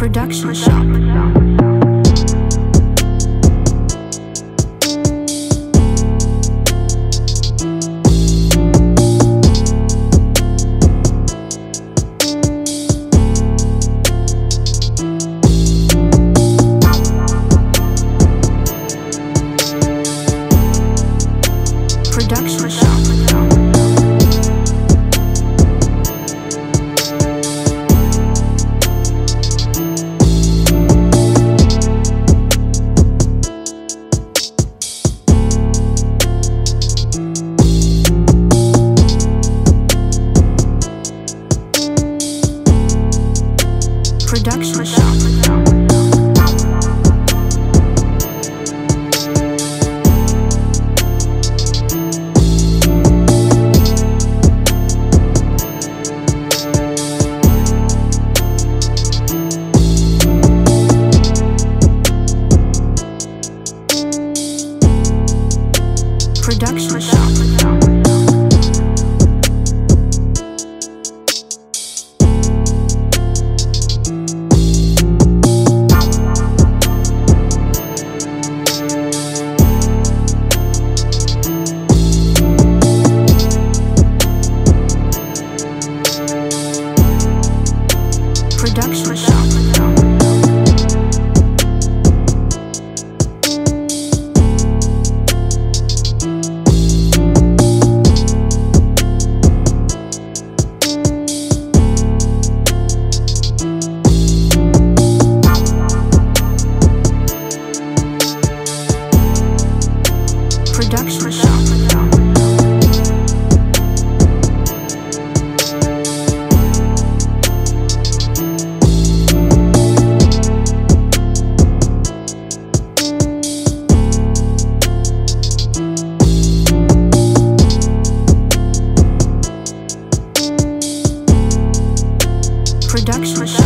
Production Shop. Production Shop. Production Shop. Production Shop. Production Shop. Production.